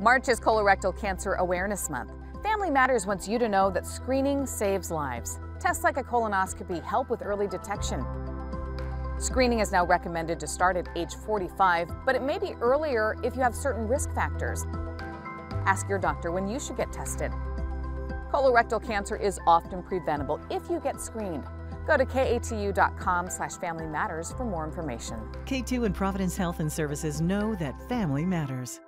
March is Colorectal Cancer Awareness Month. Family Matters wants you to know that screening saves lives. Tests like a colonoscopy help with early detection. Screening is now recommended to start at age 45, but it may be earlier if you have certain risk factors. Ask your doctor when you should get tested. Colorectal cancer is often preventable if you get screened. Go to KATU.com/Family Matters for more information. KATU and Providence Health and Services know that family matters.